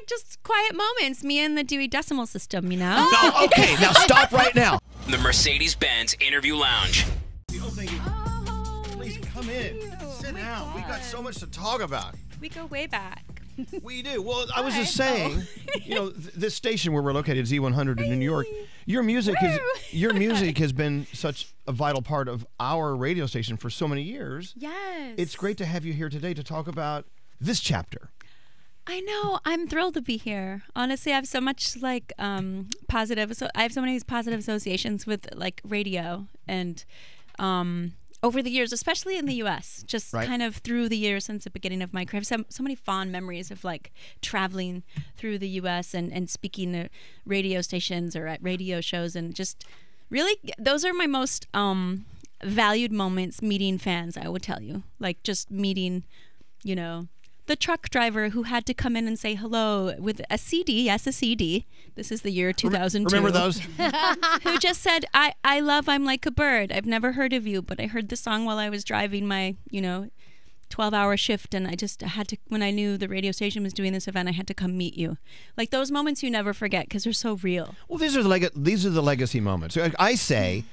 like just quiet moments, me and the Dewey Decimal System, you know? No, okay, now stop right now. The Mercedes Benz Interview Lounge. Please come in, sit down. We got so much to talk about. We go way back. We do. Well, I was just saying, you know, this station where we're located, Z100 in New York, your music has been such a vital part of our radio station for so many years. Yes. It's great to have you here today to talk about this chapter. I know. I'm thrilled to be here. Honestly, I have so much like positive. So I have so many positive associations with like radio and over the years, especially in the U.S., just kind of through the years since the beginning of my career, I have so many fond memories of like traveling through the U.S. and speaking at radio stations or at radio shows, and just really those are my most valued moments meeting fans. I would tell you, like just meeting, you know, the truck driver who had to come in and say hello with a CD. Yes, a CD. This is the year 2002. Remember those? Who just said, I love I'm Like a Bird. I've never heard of you, but I heard the song while I was driving my, you know, 12-hour shift. And I just had to, when I knew the radio station was doing this event, I had to come meet you. Like those moments you never forget because they're so real. Well, these are the legacy moments. I say,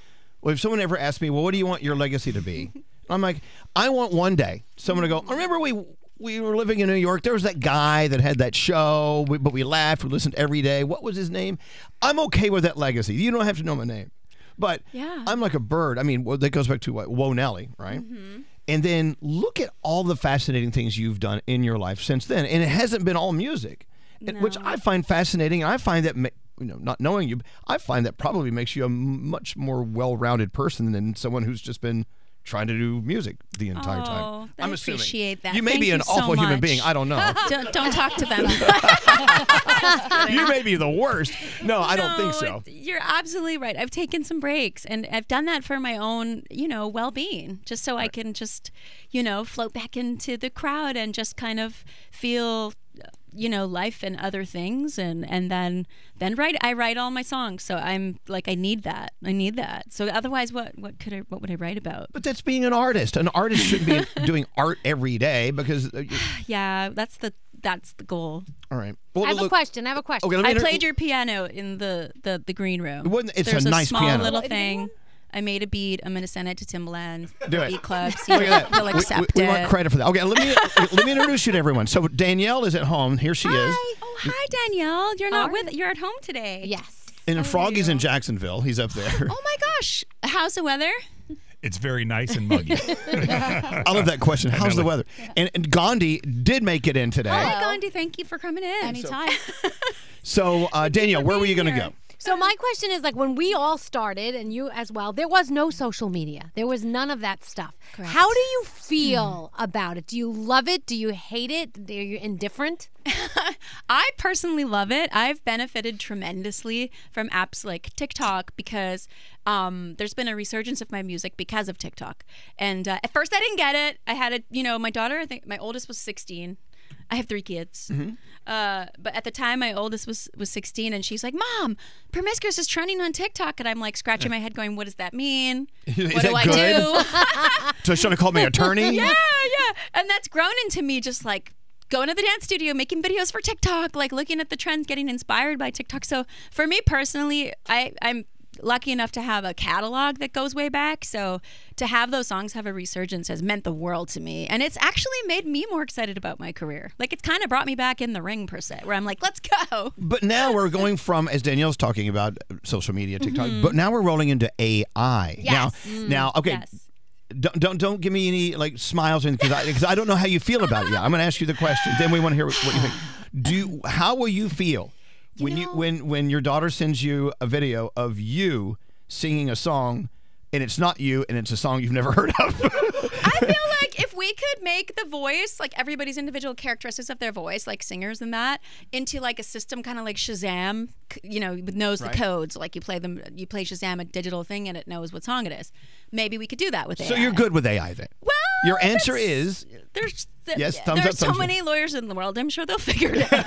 well, if someone ever asks me, well, what do you want your legacy to be? I'm like, I want one day someone to go, I remember we were living in New York. There was that guy that had that show, but we laughed. We listened every day. What was his name? I'm okay with that legacy. You don't have to know my name. But yeah. I'm Like a Bird. I mean, well, that goes back to what, Whoa Nelly, right? Mm-hmm. And then look at all the fascinating things you've done in your life since then. And it hasn't been all music, which I find fascinating. And I find that, you know, not knowing you, I find that probably makes you a much more well-rounded person than someone who's just been trying to do music the entire time. I'm assuming. I appreciate that. You may be an awful human being. I don't know. Don't talk to them. You may be the worst. No, I don't think so. You're absolutely right. I've taken some breaks, and I've done that for my own, you know, well-being, just so I can just, you know, float back into the crowd and just kind of feel, you know, life and other things, and then I write all my songs, so I'm like, I need that. So otherwise, what would I write about? But that's being an artist. An artist shouldn't be doing art every day because yeah, that's the goal. All right. Well, I have a question. Okay, I played your piano in the green room. There's a nice small piano. Little thing. I made a beat. I'm going to send it to Timbaland. Do it. Beat Club. See if he'll accept it. We want credit for that. Okay, let me introduce you to everyone. So Danielle is at home. Here she is. Oh, hi, Danielle. You're not with. You're at home today. Yes. And Froggy's in Jacksonville. He's up there. Oh my gosh. How's the weather? It's very nice and muggy. I love that question. How's the weather? And Gandhi did make it in today. Hi, Gandhi. Thank you for coming in. Anytime. So Danielle, where were you going to go? So my question is, like, when we all started, and you as well, there was no social media. There was none of that stuff. Correct. How do you feel about it? Do you love it? Do you hate it? Are you indifferent? I personally love it. I've benefited tremendously from apps like TikTok because there's been a resurgence of my music because of TikTok. And at first I didn't get it. I had a, you know, my daughter, I think my oldest was 16. I have 3 kids. Mm-hmm. But at the time, my oldest was 16, and she's like, Mom, Promiscuous is trending on TikTok. And I'm like scratching my head going, what does that mean? What do I do? So she's trying to call me attorney? Yeah. And that's grown into me just like going to the dance studio, making videos for TikTok, like looking at the trends, getting inspired by TikTok. So for me personally, I'm lucky enough to have a catalog that goes way back, so to have those songs have a resurgence has meant the world to me, and it's actually made me more excited about my career. Like it's kind of brought me back in the ring per se, where I'm like, let's go. But now we're going from, as Danielle's talking about, social media, TikTok, but now we're rolling into AI. Yes. Now, okay. Yes. Don't give me any like smiles because I don't know how you feel about it. Yeah, I'm going to ask you the question. Then we want to hear what you think. How will you feel? When your daughter sends you a video of you singing a song, and it's not you, and it's a song you've never heard of. I feel like if we could make the voice, like everybody's individual characteristics of their voice, like singers and that, into like a system kind of like Shazam, you know, knows the codes. Like you play Shazam, a digital thing, and it knows what song it is. Maybe we could do that with AI. So you're good with AI then? Well. Your answer is... There's so many lawyers in the world. I'm sure they'll figure it out.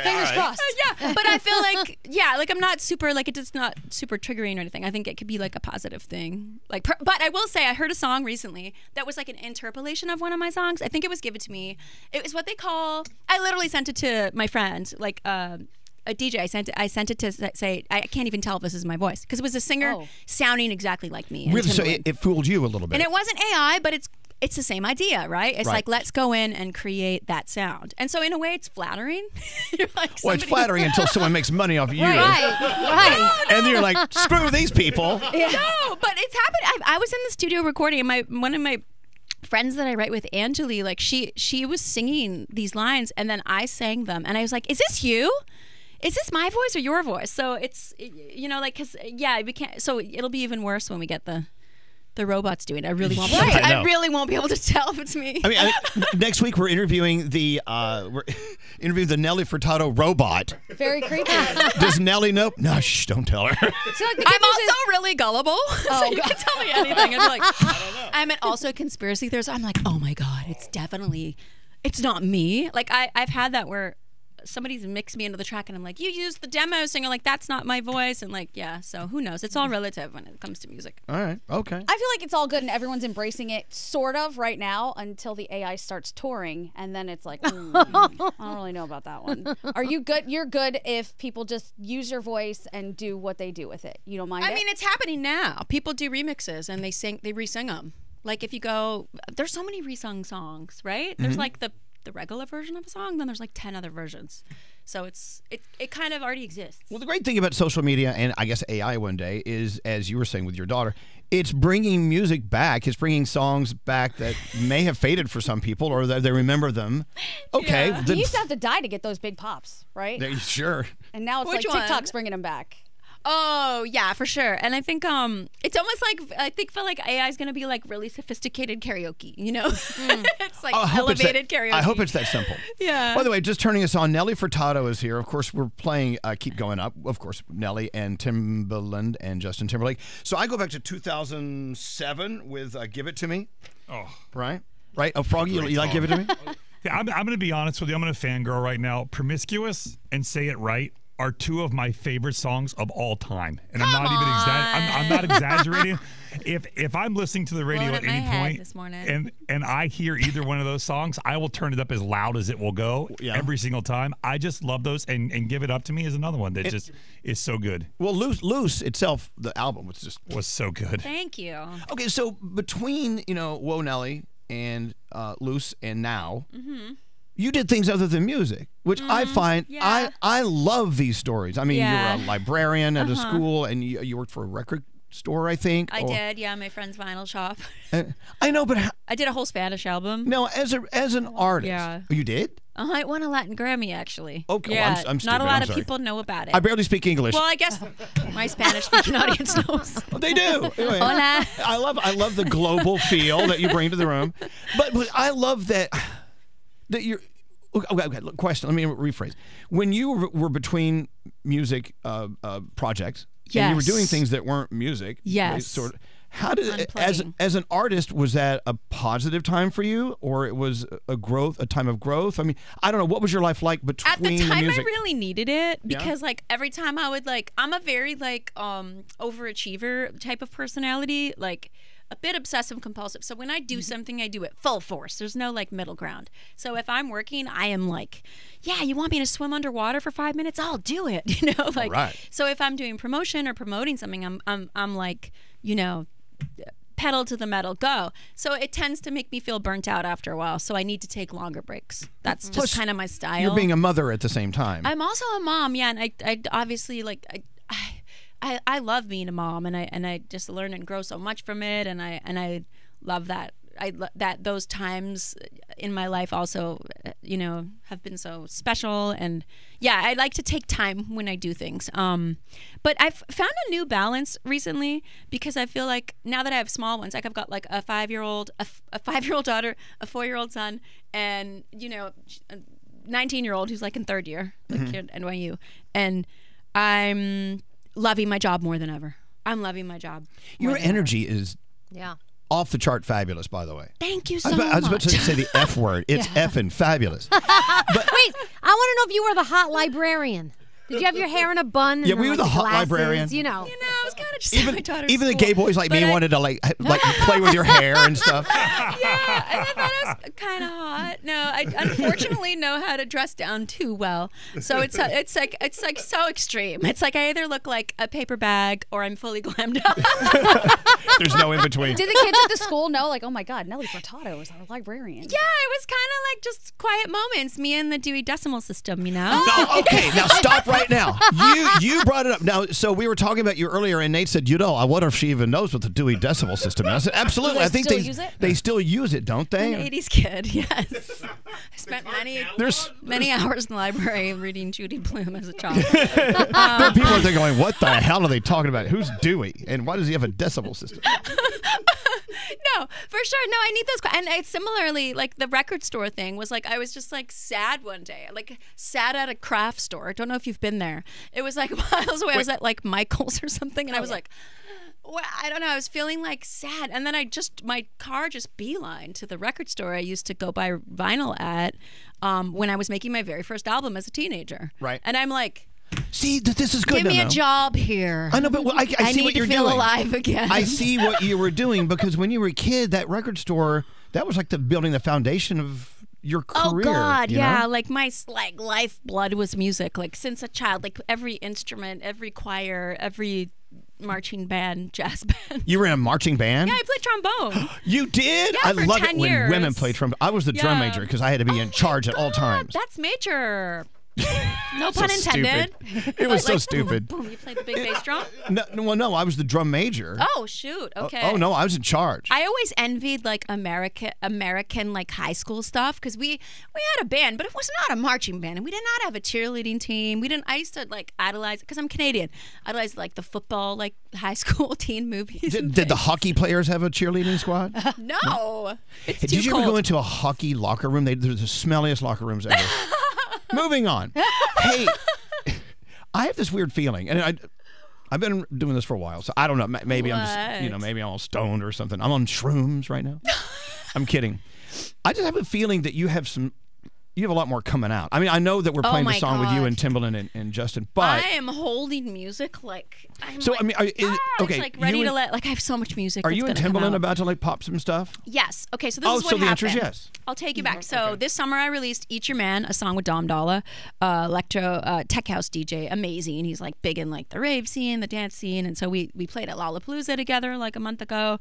Fingers crossed. Yeah, but I feel like, yeah, like I'm not super, like it's not super triggering or anything. I think it could be like a positive thing. Like, but I will say I heard a song recently that was like an interpolation of one of my songs. I think it was Give It To Me. It was what they call, I literally sent it to my friend, like a DJ. I sent it to say, I can't even tell if this is my voice. Because it was a singer sounding exactly like me. Really? So it fooled you a little bit. And it wasn't AI, but it's the same idea, right? It's like, let's go in and create that sound. And so in a way, it's flattering. You're like, well, it's flattering until someone makes money off of you. Right. No, no. And you're like, screw these people. Yeah. No, but it's happened. I was in the studio recording, and one of my friends that I write with, Anjali, like she was singing these lines, and then I sang them. And I was like, is this you? Is this my voice or your voice? So it's, you know, like, because, yeah, we can't, so it'll be even worse when we get the robot's doing it. I really won't be able to tell if it's me. I mean, next week we're interviewing the Nelly Furtado robot. Very creepy. Does Nelly know? No, shh, don't tell her. So I'm also really gullible. Oh, so you can tell me anything. I'm like, I don't know. I'm also a conspiracy theorist. I'm like, oh my God, it's definitely, it's not me. Like I've had that where somebody's mixed me into the track and I'm like, you used the demo singer, like that's not my voice, and like, yeah, so who knows? It's all relative when it comes to music. All right, okay. I feel like it's all good and everyone's embracing it sort of right now until the AI starts touring, and then it's like, I don't really know about that one. Are you good? You're good if people just use your voice and do what they do with it. You don't mind it? I mean, it's happening now. People do remixes and they re-sing them. Like if you go, there's so many re-sung songs, right? Mm-hmm. There's like the regular version of a song, then there's like 10 other versions. So it kind of already exists. Well, the great thing about social media and I guess AI one day is, as you were saying with your daughter, it's bringing music back. It's bringing songs back that may have faded for some people or that they remember them. Okay. Yeah. You used to have to die to get those big pops, right? Sure. And now it's like TikTok's bringing them back. Oh, yeah, for sure. And I think it's almost like, I feel like AI is going to be like really sophisticated karaoke, you know? Mm. It's like elevated karaoke. I hope it's that simple. Yeah. By the way, just turning us on, Nelly Furtado is here. Of course, we're playing Keep Going Up. Of course, Nelly and Timbaland and Justin Timberlake. So I go back to 2007 with Give It To Me. Oh. Right? Oh, Froggy, you like Give It To Me? Yeah, I'm going to be honest with you. I'm going to fangirl right now. Promiscuous and Say It Right are two of my favorite songs of all time, and I'm not exaggerating. If I'm listening to the radio at any point this morning and I hear either one of those songs, I will turn it up as loud as it will go every single time. I just love those, and Give It Up To Me is another one that just is so good. Well, Loose itself, the album was so good. Thank you. Okay, so between Whoa Nelly and Loose and now. Mm-hmm. You did things other than music, which I find, I love these stories. I mean, you were a librarian at a school, and you worked for a record store, I think. I did, my friend's vinyl shop. I know, but... I did a whole Spanish album. No, as an artist. Yeah. You did? I won a Latin Grammy, actually. Okay, yeah. Well, I'm stupid. Not a lot of people know about it. I barely speak English. Well, I guess my Spanish-speaking audience knows. Well, they do. Anyway, hola. I love the global feel that you bring to the room. But I love that... Okay, look, question. Let me rephrase. When you were between music projects, and you were doing things that weren't music, right, sort of, how did it, as an artist, was that a positive time for you, or it was a time of growth? I mean, I don't know. What was your life like between the music? At the time, I really needed it because, like, every time I would I'm a very overachiever type of personality, a bit obsessive compulsive. So when I do something, I do it full force. There's no middle ground. So if I'm working, I am like, yeah, you want me to swim underwater for 5 minutes? I'll do it. You know, so if I'm doing promotion or promoting something, I'm like, pedal to the metal, go. So it tends to make me feel burnt out after a while. So I need to take longer breaks. That's just kind of my style. You're being a mother at the same time. I'm also a mom, yeah, and I obviously I love being a mom, and I just learn and grow so much from it, and I love that. That those times in my life also, have been so special, and yeah, I like to take time when I do things. But I've found a new balance recently because I feel like now that I have small ones, I've got a 5-year-old, a 5-year-old daughter, a 4-year-old son, and 19-year-old who's in third year, here at NYU, and I'm loving my job more than ever. Your energy is Off the chart fabulous, by the way. Thank you so much. I was about to say the F word. It's effing fabulous. But, wait, I want to know if you were the hot librarian. Did you have your hair in a bun? Yeah, we were the hot librarian. You know, I was kind of just even, the gay boys like me wanted to like play with your hair and stuff. Yeah, I thought I was kind of hot. No, I unfortunately know how to dress down too well, so it's like so extreme. It's like I either look like a paper bag or I'm fully glammed up. There's no in between. Did the kids at the school know, like, oh my God, Nelly Furtado was our librarian? Yeah, it was kind of like just quiet moments. Me and the Dewey Decimal System, you know. No, okay, now stop right now. You brought it up. Now, so we were talking about you earlier, and Nate said, you know, I wonder if she even knows what the Dewey Decimal System is. I said, absolutely. I think they still use it, don't they? I'm an 80s kid, yes. I spent many hours in the library reading Judy Blume as a child. There are people out there going, what the hell are they talking about? Who's Dewey? And why does he have a decimal system? No, for sure. No, I need those. And similarly, like the record store thing was like, I was just like sad one day, like sad at a craft store. I don't know if you've been there. It was like miles away. Wait. I was at like Michael's or something. And I was like, well, I don't know. I was feeling like sad. And then my car just beelined to the record store I used to go buy vinyl at when I was making my very first album as a teenager. Right. And I'm like, see, this is good. Give me a job here. I know, but I see what you're doing. I need to feel alive again. I see what you were doing, because when you were a kid, that record store, that was like building the foundation of your career. Oh God, yeah. Like my lifeblood was music. Like since a child, like every instrument, every choir, every marching band, jazz band. You were in a marching band? Yeah, I played trombone. You did? Yeah, I love it when women play trombone. I was the drum major because I had to be in charge at all times. That's major. No pun intended. Stupid. It was like, so stupid. Boom, boom, you played the big bass drum? No, I was the drum major. Oh, shoot. Okay. Oh, no, I was in charge. I always envied like American like high school stuff, because we had a band, but it was not a marching band, and we did not have a cheerleading team. I used to like idolize, because I'm Canadian, idolize like the football, like high school teen movies. Did the hockey players have a cheerleading squad? No. It's too cold. Did you ever go into a hockey locker room? They're the smelliest locker rooms ever. Moving on. Hey, I have this weird feeling, and I've been doing this for a while, so I don't know. Maybe I'm just, maybe I'm all stoned or something. I'm on shrooms right now. I'm kidding. I just have a feeling that you have a lot more coming out. I mean, I know that we're playing the song with you and Timbaland and Justin, but I am holding music like I have so much music. Are you and Timbaland about to like pop some stuff? Yes. Okay, so this is what happened. Oh, so the answer is yes. I'll take you back. So this summer I released "Eat Your Man," a song with Dom Dolla, electro tech house DJ, amazing. He's like big in like the rave scene, the dance scene, and so we played at Lollapalooza together like a month ago.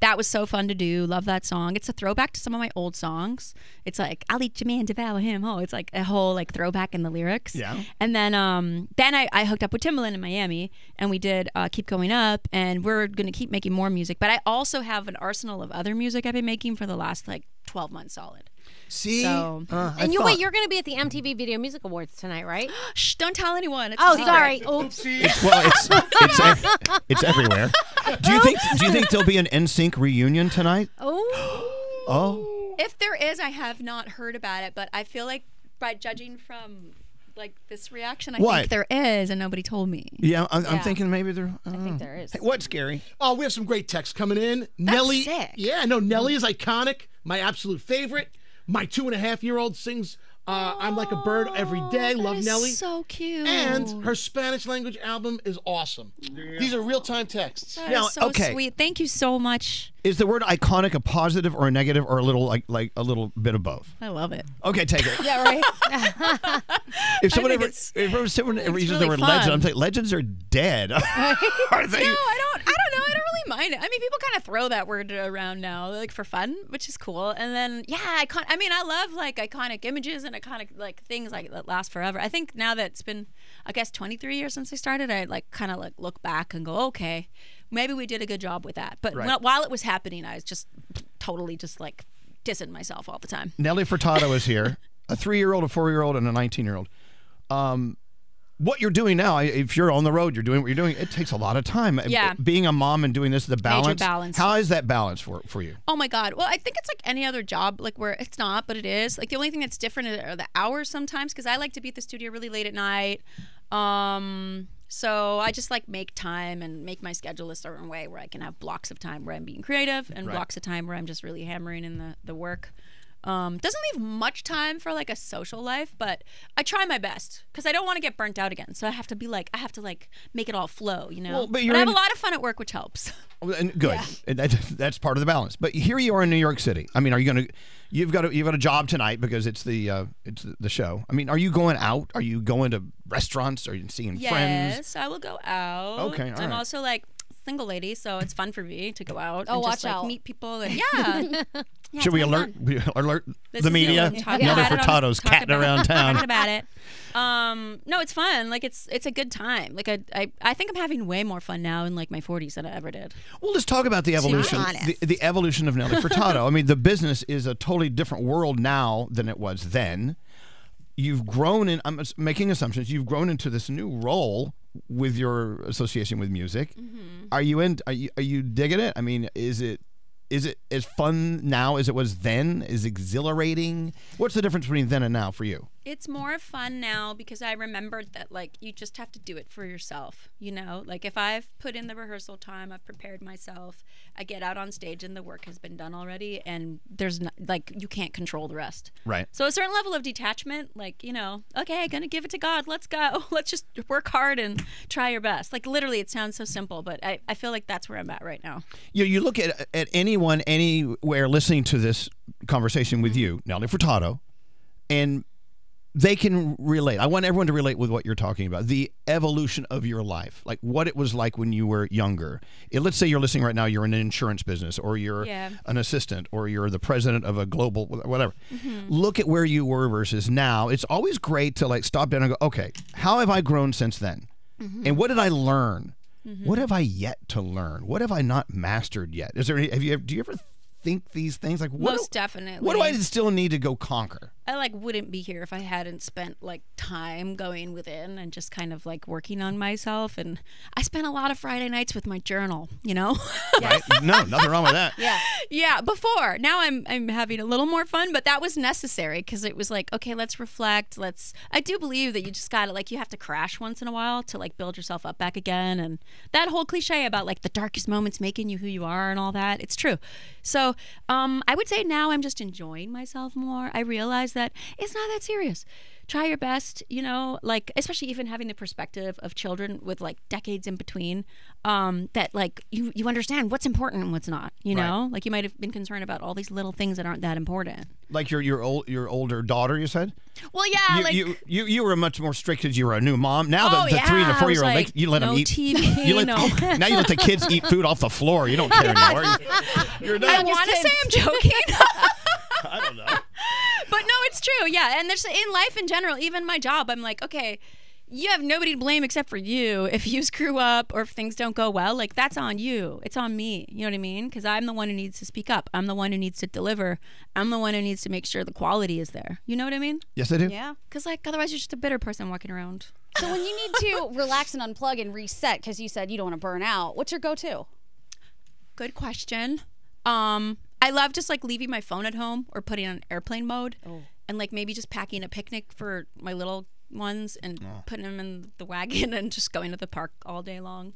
That was so fun to do. Love that song. It's a throwback to some of my old songs. It's like, I'll eat your man, devour him. Oh, it's like a whole like throwback in the lyrics. Yeah. And then I hooked up with Timbaland in Miami, and we did Keep Going Up, and we're going to keep making more music. But I also have an arsenal of other music I've been making for the last like 12 months solid. See? So, wait, you're going to be at the MTV Video Music Awards tonight, right? Shh, don't tell anyone. It's sorry. Oopsie. It's everywhere. Do you think there'll be an NSYNC reunion tonight? Oh. Oh. If there is, I have not heard about it, but I feel like by judging from like this reaction, I think there is, and nobody told me. Yeah, I'm thinking maybe there. I think there is. Hey, what's Gary? Oh, we have some great texts coming in. That's Nelly. Sick. Yeah, no, Nelly is iconic. My absolute favorite. My 2.5-year-old sings "I'm Like a Bird" every day. Love Nelly. So cute. And her Spanish language album is awesome. Yeah. These are real-time texts. That is so sweet. Thank you so much. Is the word iconic a positive or a negative, or a little like a little bit of both? I love it. Okay, take it. Yeah, right. if someone ever uses the word legend, I'm like, legends are dead. Are they? No, I don't really mind it. I mean, people kind of throw that word around now, like for fun, which is cool. And then, yeah, I mean, I love like iconic images and iconic like things like that last forever. I think now that it's been, I guess, 23 years since I started, I like kind of like look back and go, okay, maybe we did a good job with that. But while it was happening, I was just totally just like dissing myself all the time. Nelly Furtado is here, a 3-year-old, a 4-year-old, and a 19-year-old. What you're doing now, if you're on the road, you're doing what you're doing, it takes a lot of time. Yeah. Being a mom and doing this, the balance. Major balance. How is that balance for you? Oh, my God. Well, I think it's like any other job, like where it's not, but it is. Like the only thing that's different are the hours sometimes, because I like to be at the studio really late at night. So I just like make time and make my schedule a certain way where I can have blocks of time where I'm being creative and blocks of time where I'm just really hammering in the work. Doesn't leave much time for like a social life, but I try my best because I don't want to get burnt out again. So I have to be like, I have to like make it all flow, you know. Well, but I have a lot of fun at work, which helps. And good, yeah. And that's part of the balance. But here you are in New York City. I mean, are you gonna? You've got a job tonight because it's the show. I mean, are you going out? Are you going to restaurants? Are you seeing friends? Yes, I will go out. Okay, all right. I'm also like single lady, so it's fun for me to go out. Oh, and watch just, like, out! Meet people and yeah. Yeah, should we alert the media? Nelly Furtado's catting around town. Talking about it. No, it's fun. Like it's a good time. Like I think I'm having way more fun now in like my 40s than I ever did. Well, let's talk about the evolution. The evolution of Nelly Furtado. I mean, the business is a totally different world now than it was then. You've grown in. I'm making assumptions. You've grown into this new role with your association with music. Mm-hmm. Are you digging it? I mean, is it as fun now as it was then? Is exhilarating? What's the difference between then and now for you? It's more fun now because I remembered that like you just have to do it for yourself, you know? Like if I've put in the rehearsal time, I've prepared myself, I get out on stage and the work has been done already and there's not, like you can't control the rest. Right. So a certain level of detachment, like, you know, okay, I'm gonna give it to God, let's go. Let's just work hard and try your best. Like literally it sounds so simple, but I feel like that's where I'm at right now. You look at anyone anywhere listening to this conversation with you, Nelly Furtado, and they can relate. I want everyone to relate with what you're talking about. The evolution of your life, like what it was like when you were younger. Let's say you're listening right now, you're in an insurance business or you're an assistant or you're the president of a global, whatever. Mm-hmm. Look at where you were versus now. It's always great to like stop down and go, okay, how have I grown since then? Mm-hmm. And what did I learn? Mm-hmm. What have I yet to learn? What have I not mastered yet? Is there any, do you ever think these things? Like what Most definitely. What do I still need to go conquer? I like wouldn't be here if I hadn't spent like time going within and just kind of like working on myself. And I spent a lot of Friday nights with my journal, you know? Right? No, nothing wrong with that. Yeah. Yeah, before. Now I'm having a little more fun, but that was necessary because it was like, okay, let's reflect. I do believe that you just gotta like you have to crash once in a while to like build yourself up back again, and that whole cliche about like the darkest moments making you who you are and all that, it's true. So I would say now I'm just enjoying myself more. I realize that it's not that serious. Try your best, you know, like especially even having the perspective of children with like decades in between, that like you understand what's important and what's not, you know, like you might have been concerned about all these little things that aren't that important. Like your older daughter, you said? Well, yeah. You were much more strict because you were a new mom. Now the 3- and 4-year-old, like, you let them eat. TV, now you let the kids eat food off the floor. You don't care anymore. You're done. I want to say I'm joking. I don't know. But no, it's true, yeah. And there's in life in general, even my job, I'm like, okay, you have nobody to blame except for you. If you screw up or if things don't go well, like that's on you. It's on me. You know what I mean? Because I'm the one who needs to speak up. I'm the one who needs to deliver. I'm the one who needs to make sure the quality is there. You know what I mean? Yes, I do. Yeah. Because like otherwise you're just a bitter person walking around. So when you need to relax and unplug and reset, because you said you don't want to burn out, what's your go-to? Good question. I love just like leaving my phone at home or putting on airplane mode and like maybe just packing a picnic for my little ones and putting them in the wagon and just going to the park all day long.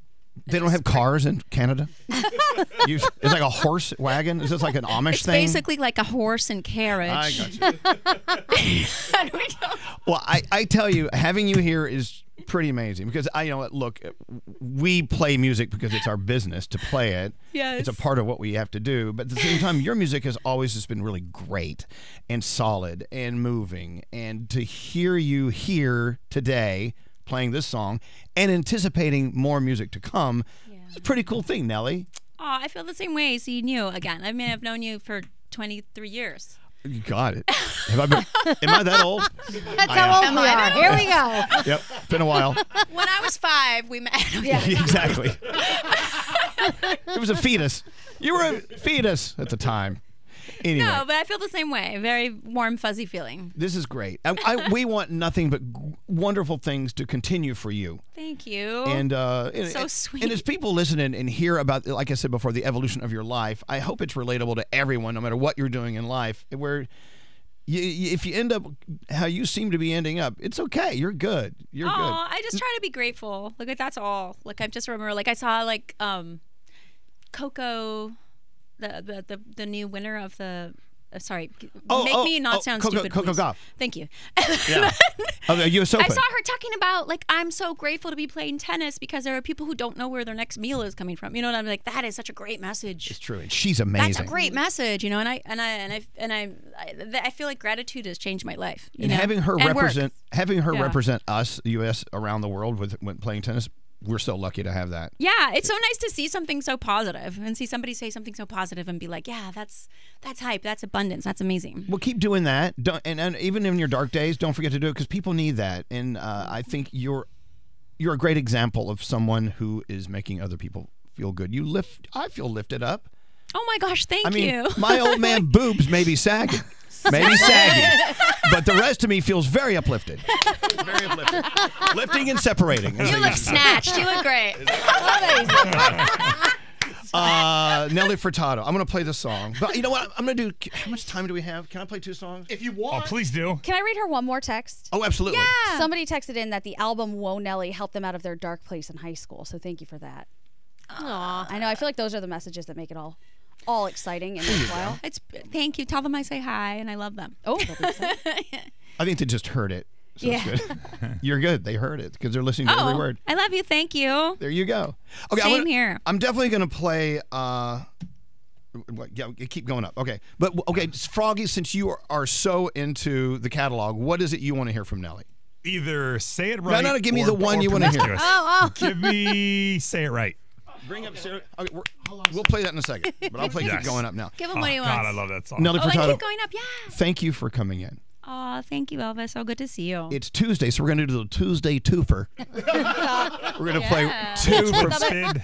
They don't have cars in Canada? It's like a horse wagon? Is this like an Amish thing? It's basically like a horse and carriage. I got you. Well, I tell you, having you here is pretty amazing because I look, we play music because it's our business to play it. Yes. It's a part of what we have to do. But at the same time, your music has always just been really great and solid and moving. And to hear you here today playing this song and anticipating more music to come, it's a pretty cool thing, Nelly. Oh, I feel the same way seeing you again. I mean, I've known you for 23 years. You got it. Am I that old? That's how old we are. Here we go. Yep, it's been a while. When I was 5, we met. Yeah. Exactly. It was a fetus. You were a fetus at the time. Anyway. No, but I feel the same way. Very warm, fuzzy feeling. This is great. We want nothing but wonderful things to continue for you. Thank you. And so sweet. And as people listen and hear about, like I said before, the evolution of your life, I hope it's relatable to everyone, no matter what you're doing in life. Where if you end up how you seem to be ending up, it's okay. You're good. You're good. I just try to be grateful. Like that's all. Like I just remember, like I saw like Coco, the new winner of the. Sorry, make me not sound stupid. Coco Gauff. Thank you. Yeah. You so I saw her talking about like I'm so grateful to be playing tennis because there are people who don't know where their next meal is coming from. You know, and I'm like, that is such a great message. It's true, and she's amazing. That's a great message, you know. And I feel like gratitude has changed my life. You know? having her represent us, the U.S. around the world when playing tennis. We're so lucky to have that. Yeah, it's so nice to see something so positive and see somebody say something so positive and be like, yeah, that's hype, that's abundance, that's amazing. Well, keep doing that. And even in your dark days, don't forget to do it because people need that. And I think you're a great example of someone who is making other people feel good. I feel lifted up. Oh my gosh, thank you. My old man boobs may be sagging. Maybe sagging, but the rest of me feels very uplifted. Very uplifted. Lifting and separating. You look snatched. You look great. Nelly Furtado. I'm gonna play this song. But you know what? I'm gonna do. How much time do we have? Can I play two songs? If you want. Oh, please do. Can I read her one more text? Oh, absolutely. Yeah. Somebody texted in that the album "Whoa Nelly" helped them out of their dark place in high school. So thank you for that. Aww. I know. I feel like those are the messages that make it all exciting and worthwhile. Thank you. Tell them I say hi and I love them. Oh, I think they just heard it. So yeah, it's good. You're good. They heard it because they're listening to every word. I love you. Thank you. There you go. Okay, Same here. I'm definitely gonna play. Yeah, keep going up. Okay, but okay, Froggy, since you are so into the catalog, what is it you want to hear from Nelly? Either say it right. No, give me the one you want to hear. Give me say it right. Bring up Sarah. Okay, we'll play that in a second, but I'll play Keep Going Up now. Give him what he wants. God, I love that song. Nelly Furtado, Keep Going Up, yeah. Thank you for coming in. Oh, thank you, Elvis. So good to see you. It's Tuesday, so we're going to do the Tuesday twofer. We're going to play two from Spin.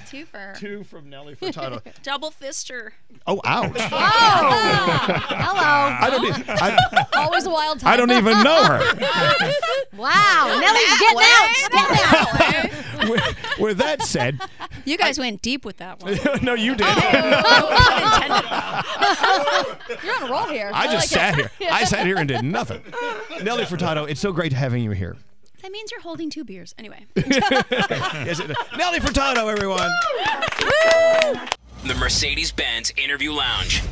Two from Nelly Furtado. Double fister. Oh, ouch. Oh, hello. Always a wild time. I don't even know her. Wow. Nelly's getting out. With that said. You guys went deep with that one. No, you did. Oh, no. You're on a roll here. I just sat here. I sat here and did nothing. Nelly Furtado, it's so great having you here. That means you're holding two beers. Anyway. Yes, Nelly Furtado, everyone. Woo! The Mercedes-Benz Interview Lounge.